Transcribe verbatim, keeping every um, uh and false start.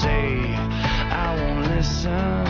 say, I won't listen.